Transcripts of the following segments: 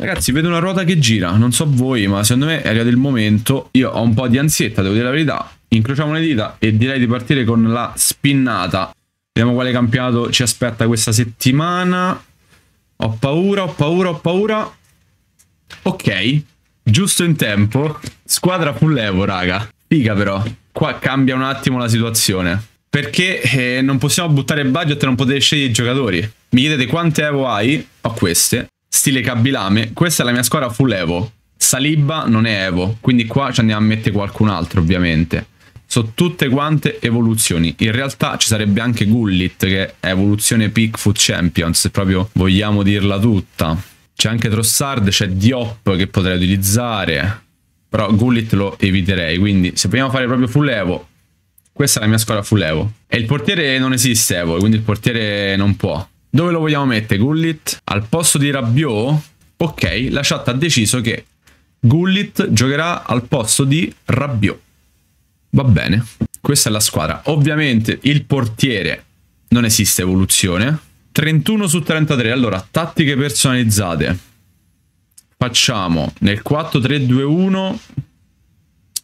Ragazzi, vedo una ruota che gira, non so voi, ma secondo me è arrivato il momento. Io ho un po' di ansietta, devo dire la verità. Incrociamo le dita e direi di partire con la spinnata. Vediamo quale campionato ci aspetta questa settimana. Ho paura, ho paura, ho paura. Ok, giusto in tempo. Squadra full evo, raga. Figa però. Qua cambia un attimo la situazione. Perché non possiamo buttare budget e non potete scegliere i giocatori. Mi chiedete quante evo hai? Ho queste. Stile Cabilame, questa è la mia squadra full evo. Saliba non è evo, quindi qua ci andiamo a mettere qualcun altro ovviamente. Sono tutte quante evoluzioni. In realtà ci sarebbe anche Gullit, che è evoluzione Pickfoot Champions, se proprio vogliamo dirla tutta. C'è anche Trossard, c'è Diop che potrei utilizzare, però Gullit lo eviterei. Quindi se vogliamo fare proprio full evo, questa è la mia squadra full evo. E il portiere non esiste evo, quindi il portiere non può. Dove lo vogliamo mettere? Gullit? Al posto di Rabiot? Ok, la chat ha deciso che Gullit giocherà al posto di Rabiot. Va bene, questa è la squadra. Ovviamente il portiere non esiste evoluzione. 31 su 33, allora tattiche personalizzate. Facciamo nel 4-3-2-1.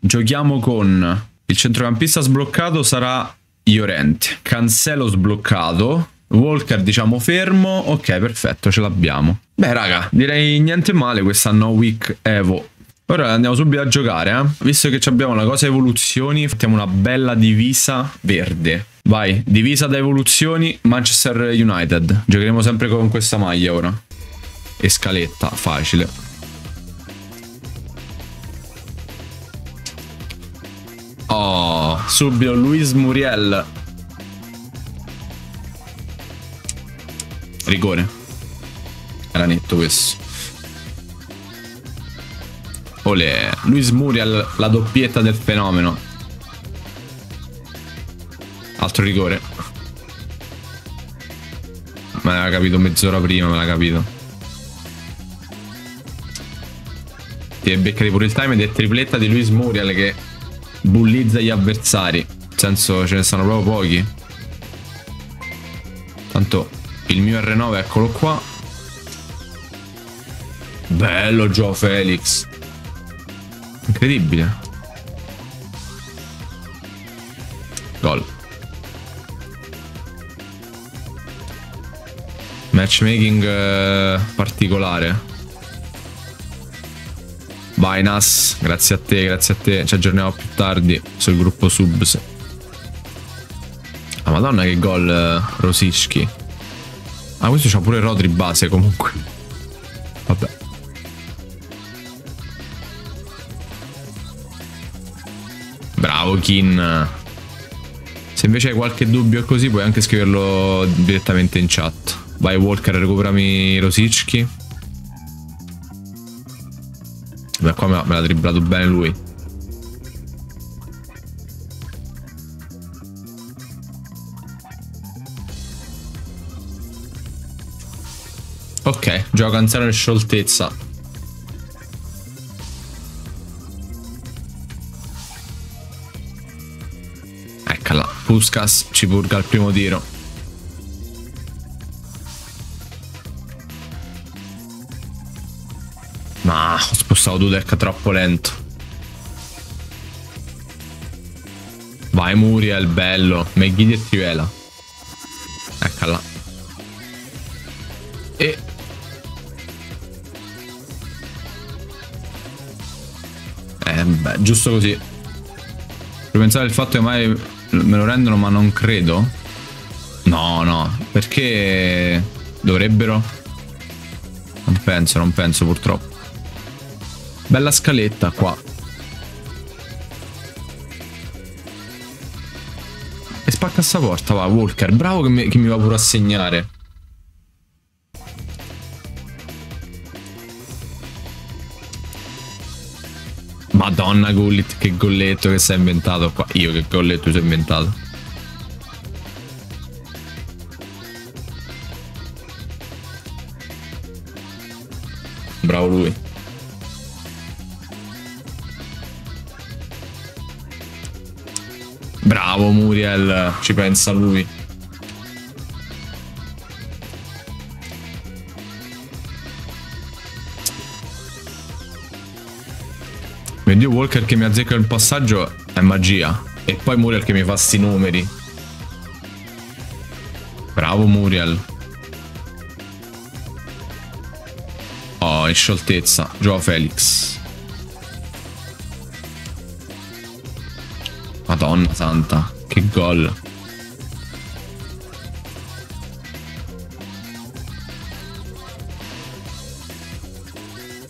Giochiamo con il centrocampista sbloccato sarà Llorente. Cancelo sbloccato. Walker diciamo fermo, ok perfetto, ce l'abbiamo. Beh raga, direi niente male questa no week evo. Ora andiamo subito a giocare, visto che abbiamo una cosa evoluzioni, facciamo una bella divisa verde. Vai, divisa da evoluzioni, Manchester United. Giocheremo sempre con questa maglia ora. E scaletta, facile. Oh, subito Luis Muriel. Rigore. Era netto questo. Olè. Luis Muriel, la doppietta del fenomeno. Altro rigore. Me l'aveva capito mezz'ora prima, me l'aveva capito. Ti beccavi pure il time ed è tripletta di Luis Muriel che bullizza gli avversari. Nel senso, ce ne sono proprio pochi. Tanto... il mio R9, eccolo qua. Bello Joao Felix. Incredibile. Gol. Matchmaking particolare. Vai Nas, grazie a te, grazie a te. Ci aggiorniamo più tardi sul gruppo subs. Ah madonna che gol Rosicchi. Ah, questo c'ha pure Rodri base comunque. Vabbè. Bravo Kin. Se invece hai qualche dubbio così puoi anche scriverlo direttamente in chat. Vai Walker, recuperami Rosicchi. Beh, qua me l'ha dribblato bene lui. Ok, gioco Cancelo in scioltezza. Eccola, Puskas ci purga al primo tiro. Ma ho spostato Dudek troppo lento. Vai Muriel, bello, Megidi e Trivela. Eccola. E... beh, giusto così. Per pensare al fatto che mai me lo rendono, ma non credo. No, no, perché dovrebbero? Non penso, non penso purtroppo. Bella scaletta qua. E spacca sta porta, va Walker. Bravo che mi va pure a segnare. Madonna Gullit, che golletto che si è inventato qua. Io che golletto si è inventato. Bravo lui. Bravo Muriel, ci pensa lui. Mio Dio, Walker che mi azzecca il passaggio è magia. E poi Muriel che mi fa sti numeri. Bravo Muriel. Oh, in scioltezza. Joao Felix. Madonna santa, che gol.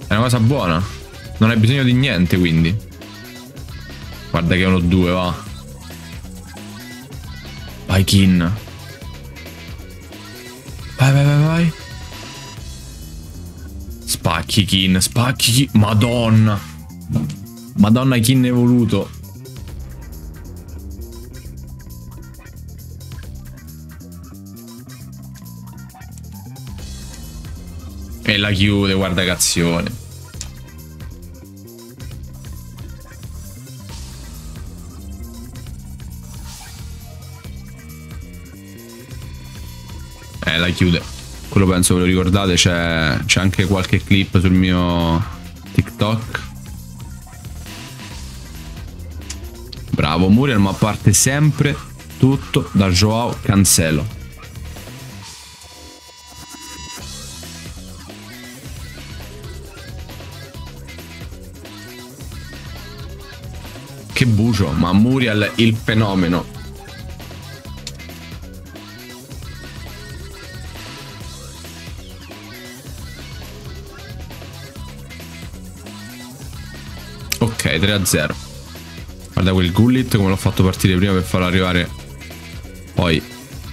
È una cosa buona. Non hai bisogno di niente, quindi. Guarda che è 1-2, va. Vai Kin. Vai, vai, vai, vai. Spacchi Kin, spacchi Kin. Madonna. Madonna, Kin è voluto. E la chiude, guarda che azione. La chiude. Quello penso ve lo ricordate, c'è anche qualche clip sul mio TikTok. Bravo Muriel, ma parte sempre tutto da Joao Cancelo. Che bucio, ma Muriel il fenomeno. Ok, 3-0. Guarda quel Gullit come l'ho fatto partire prima per farlo arrivare poi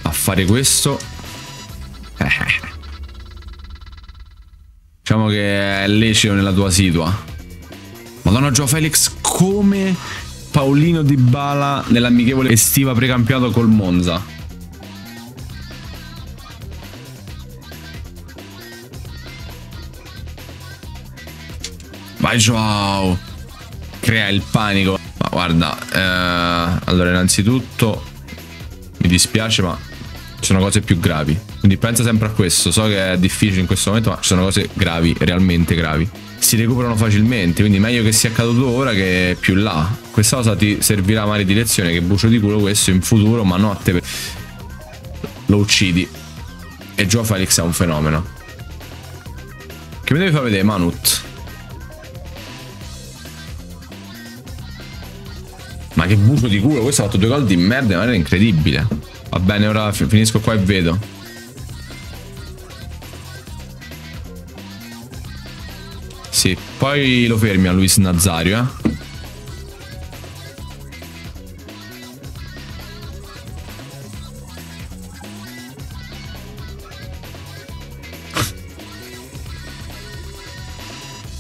a fare questo. Diciamo che è lecito nella tua situa. Madonna, Joao Felix come... Paolino Dybala nell'amichevole estiva precampiato col Monza. Vai Joao, crea il panico. Ma guarda, allora innanzitutto mi dispiace, ma ci sono cose più gravi, quindi pensa sempre a questo. So che è difficile in questo momento, ma ci sono cose gravi, realmente gravi. Si recuperano facilmente, quindi meglio che sia accaduto ora che più là. Questa cosa ti servirà magari di lezione, che bucio di culo questo in futuro, ma no a te. Lo uccidi. E Joao Felix è un fenomeno. Che mi devi far vedere, Manut? Ma che bucio di culo, questo ha fatto due gol di merda in maniera incredibile. Va bene, ora finisco qua e vedo. Sì, poi lo fermi a Luis Nazario, eh?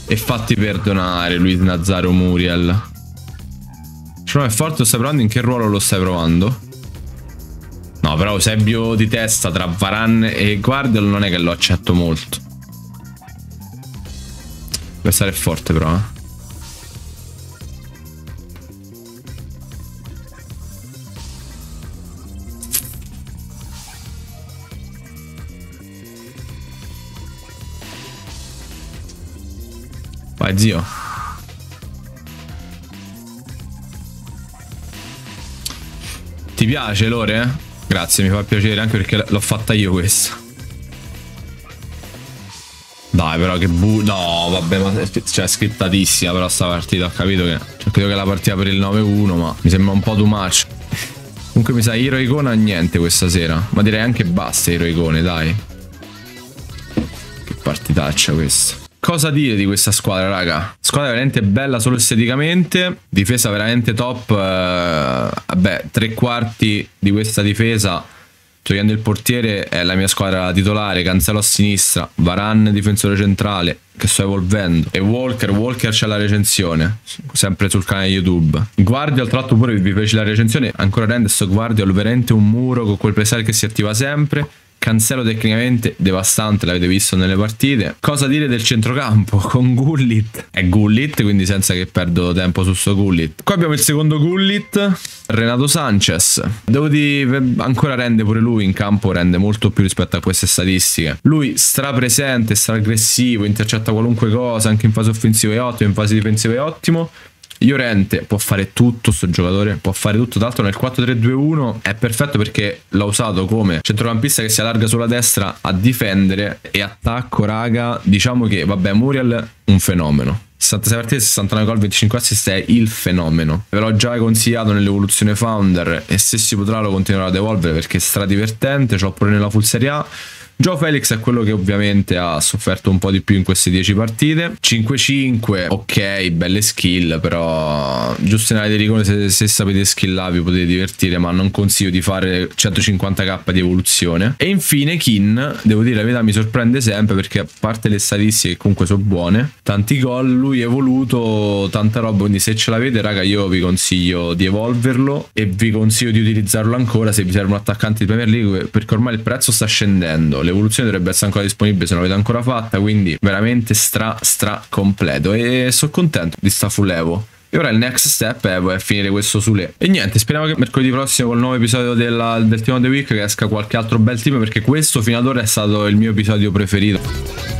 E fatti perdonare, Luis Nazario Muriel. Cioè, non è forte, lo stai provando? In che ruolo lo stai provando? No, però Eusebio di testa tra Varane e Guardio non è che lo accetto molto. Questa è forte però, eh. Vai zio. Ti piace Lore? Grazie, mi fa piacere anche perché l'ho fatta io questa. Dai però che no vabbè, ma cioè è scrittatissima però sta partita, ho capito che cioè, credo che la partita per il 9-1, ma mi sembra un po' too much. Comunque mi sa Hero Icona niente questa sera, ma direi anche basta Hero Icone, dai. Che partitaccia questa. Cosa dire di questa squadra, raga? Squadra veramente bella solo esteticamente, difesa veramente top. Vabbè, tre quarti di questa difesa togliendo il portiere è la mia squadra titolare. Cancelo a sinistra, Varane difensore centrale che sto evolvendo, e Walker c'è la recensione sempre sul canale YouTube. Guardio al tratto pure vi fece la recensione, ancora rende sto Guardio veramente un muro con quel pressare che si attiva sempre. Cancelo tecnicamente devastante, l'avete visto nelle partite. Cosa dire del centrocampo con Gullit? È Gullit, quindi senza che perdo tempo su sto Gullit. Qua abbiamo il secondo Gullit, Renato Sanchez. Devo dire, ancora rende pure lui in campo, rende molto più rispetto a queste statistiche. Lui strapresente, straggressivo, intercetta qualunque cosa, anche in fase offensiva è ottimo, in fase difensiva è ottimo. Llorente può fare tutto, sto giocatore può fare tutto. Tra l'altro nel 4-3-2-1 è perfetto perché l'ha usato come centrocampista che si allarga sulla destra a difendere e attacco, raga. Diciamo che vabbè, Muriel un fenomeno, 66 partite, 69 gol, 25 assist, è il fenomeno. Ve l'ho già consigliato nell'evoluzione founder e se si potrà lo continuerò ad evolvere perché è stradivertente. Ce l'ho pure nella full serie A. Joao Felix è quello che ovviamente ha sofferto un po' di più in queste 10 partite. 5-5, ok, belle skill, però giusto in area di rigore, se sapete skillare vi potete divertire, ma non consiglio di fare 150k di evoluzione. E infine Kin, devo dire la verità, mi sorprende sempre perché a parte le statistiche che comunque sono buone, tanti gol, lui è evoluto, tanta roba, quindi se ce l'avete raga io vi consiglio di evolverlo e vi consiglio di utilizzarlo ancora se vi serve un attaccante di Premier League perché ormai il prezzo sta scendendo. L'evoluzione dovrebbe essere ancora disponibile se non l'avete ancora fatta, quindi veramente stra completo e sono contento di sta full evo. E ora il next step è finire questo Sule. E niente, speriamo che mercoledì prossimo col nuovo episodio del Team of the Week che esca qualche altro bel team perché questo fino ad ora è stato il mio episodio preferito.